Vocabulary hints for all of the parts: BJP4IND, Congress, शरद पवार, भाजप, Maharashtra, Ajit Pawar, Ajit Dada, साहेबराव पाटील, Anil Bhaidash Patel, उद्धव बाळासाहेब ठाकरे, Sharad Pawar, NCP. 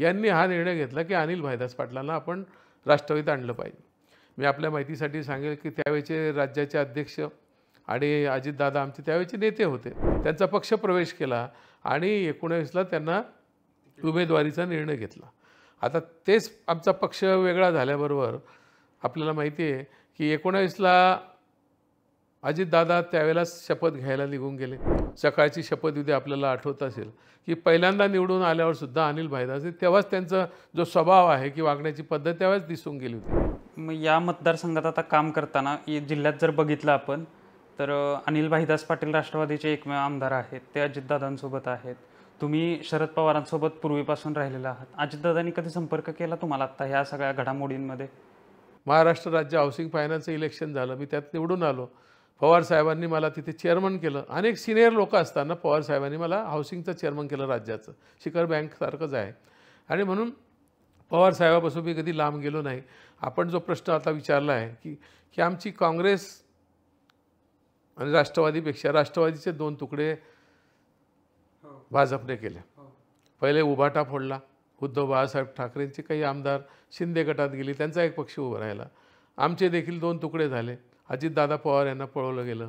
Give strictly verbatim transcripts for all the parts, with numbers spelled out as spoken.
यांनी हा निर्णय घेतला की अनिल भाईदास पाटलांना आपण राष्ट्रवादीत आणलं पाहिजे। मी आपल्या माहितीसाठी सांगेल की त्यावेळचे राज्याचे अध्यक्ष आणि अजित दादा आमचे त्यावेळचे नेते होते, त्यांचा पक्ष प्रवेश केला आणि एकोणीस ला त्यांना उमेदवारीचा निर्णय घेतला। आता तेच आमचा पक्ष वेगळा झाल्याबरोबर आपल्याला माहिती आहे की एकोणीस ला अजित दादा त्यावेळेला शपथ घ्यायला निघून गेले। सकाळची शपथ उद्या आपल्याला आठवत असेल की पहिल्यांदा निवडून आल्यावर सुद्धा अनिल भाईदास तेव्हाच त्यांचा जो स्वभाव आहे की वागण्याची पद्धत तेव्हाच दिसून गेली होती। मग या मतदारसंघात आता काम करताना जिल्ह्यात जर बघितलं आपण तर अनिल भाईदास पाटील राष्ट्रवादीचे एकमेव आमदार आहेत, ते अजितदादांसोबत आहेत। तुम्ही शरद पवारांसोबत पूर्वीपासून राहिलेला आहात, अजितदादांनी कधी संपर्क केला तुम्हाला आता ह्या सगळ्या घडामोडींमध्ये? महाराष्ट्र राज्य हाऊसिंग फायनान्सचं इलेक्शन झालं, मी त्यात निवडून आलो। पवार साहेबांनी मला तिथे चेअरमन केलं। अनेक सिनियर लोक असताना पवार साहेबांनी मला हाऊसिंगचं चेअरमन केलं, राज्याचं शिखर बँक सारखंच आहे। आणि म्हणून पवार साहेबापासून मी कधी लांब गेलो नाही। आपण जो प्रश्न आता विचारला आहे की की आमची काँग्रेस आणि राष्ट्रवादीपेक्षा राष्ट्रवादीचे दोन तुकडे भाजपने केले। पहिले उभाटा फोडला, उद्धव बाळासाहेब ठाकरेंचे काही आमदार शिंदे गटात गेले, त्यांचा एक पक्ष उभा राहिला। आमचे देखील दोन तुकडे झाले, अजितदादा पवार यांना पळवलं गेलं,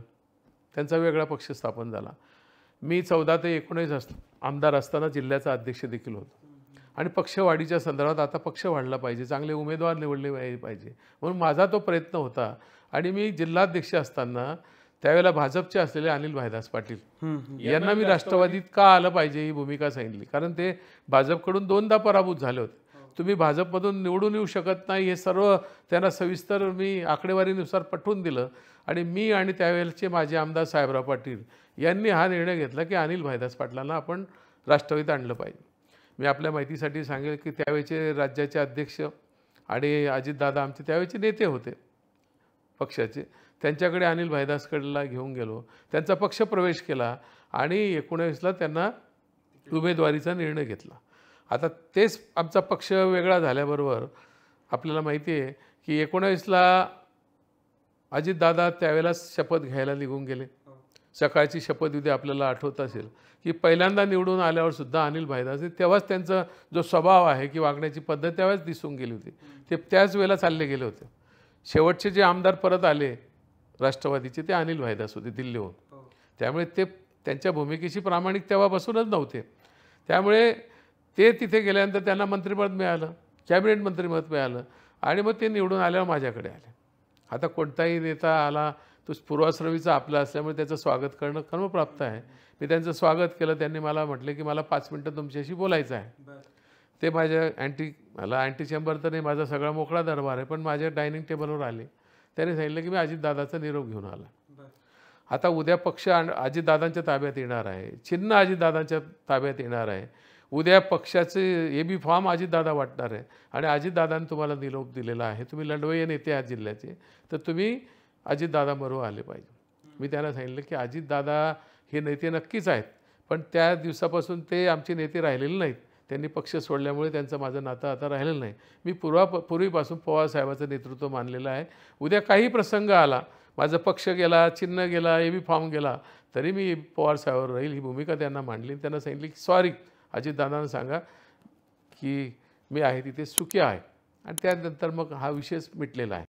त्यांचा वेगळा पक्ष स्थापन झाला। मी चौदा ते एकोणीस अस आमदार असताना जिल्ह्याचा अध्यक्ष देखील होतो। आणि पक्षवाढीच्या संदर्भात आता पक्ष वाढला पाहिजे, चांगले उमेदवार निवडले पाहिजे म्हणून माझा तो प्रयत्न होता। आणि मी जिल्हाध्यक्ष असताना त्यावेळेला भाजपचे असलेले अनिल भाईदास पाटील यांना मी राष्ट्रवादीत का आलं पाहिजे ही भूमिका सांगितली, कारण ते भाजपकडून दोनदा पराभूत झाले होते। तुम्ही भाजपमधून निवडून येऊ शकत नाही हे सर्व त्यांना सविस्तर मी आकडेवारीनुसार पटवून दिलं। आणि मी आणि त्यावेळेचे माझे आमदार साहेबराव पाटील यांनी हा निर्णय घेतला की अनिल भाईदास पाटलांना आपण राष्ट्रवादीत आणलं पाहिजे। मी आपल्या माहितीसाठी सांगेल की त्यावेळेचे राज्याचे अध्यक्ष आणि अजितदादा आमचे त्यावेळेचे नेते होते पक्षाचे, त्यांच्याकडे अनिल भाईदासकडला घेऊन गेलो, त्यांचा पक्ष प्रवेश केला आणि एकोणीस ला त्यांना उमेदवारीचा निर्णय घेतला। आता तेच आमचा पक्ष वेगळा झाल्याबरोबर आपल्याला माहिती आहे की एकोणीस ला अजितदादा त्यावेळेला शपथ घ्यायला निघून गेले। सकाळची शपथ उद्या आपल्याला आठवत असेल की पहिल्यांदा निवडून आल्यावर सुद्धा अनिल भाईदास तेव्हाच त्यांचा जो स्वभाव आहे की वागण्याची पद्धत तेव्हाच दिसून गेली होती, ते त्याच वेळेला चालले गेले होते। शेवटचे जे आमदार परत आले राष्ट्रवादीचे ते अनिल भाईदास होते दिल्लीहून, त्यामुळे ते त्यांच्या भूमिकेशी प्रामाणिक तेव्हापासूनच नव्हते। त्यामुळे ते तिथे गेल्यानंतर त्यांना मंत्रिपद मिळालं, कॅबिनेट मंत्रिपद मिळालं आणि मग ते निवडून आल्यावर माझ्याकडे आले। आता कोणताही नेता आला तो पूर्वाश्रमीचा आपला असल्यामुळे त्याचं स्वागत करणं कर्मप्राप्त आहे। मी त्यांचं स्वागत केलं, त्यांनी मला म्हटले की मला पाच मिनटं तुमच्याशी बोलायचं आहे। ते माझ्या अँटी मला अँटी चेंबर तर नाही, माझा सगळा मोकळा दरबार आहे, पण माझ्या डायनिंग टेबलवर आले। त्याने सांगितलं की मी अजितदादाचा निरोप घेऊन आला। आता उद्या पक्ष अजितदादांच्या ताब्यात येणार आहे, चिन्ह अजितदादांच्या ताब्यात येणार आहे, उद्या पक्षाचे ए बी फॉर्म अजितदादा वाटणार आहे। आणि अजितदादांनी तुम्हाला निरोप दिलेला आहे, तुम्ही लढवय्ये नेते आहात जिल्ह्याचे, तर तुम्ही अजितदादाबरोबर आले पाहिजे। मी त्यांना सांगितलं की अजितदादा हे नेते नक्कीच आहेत, पण त्या दिवसापासून ते आमचे नेते राहिलेले नाहीत, त्यांनी पक्ष सोडल्यामुळे त्यांचं माझं नातं आता राहिलेलं नाही। मी पूर्वा पूर्वीपासून पवार साहेबाचं नेतृत्व मानलेलं आहे। उद्या काही प्रसंग आला, माझं पक्ष गेला, चिन्ह गेला, ए बी फॉर्म गेला, तरी मी पवार साहेबावर राहील ही भूमिका त्यांना मांडली। त्यांना सांगितली की सॉरी अजितदादांना सांगा की मी आहे तिथे सुखी आहे। आणि त्यानंतर मग हा विषयच मिटलेला आहे।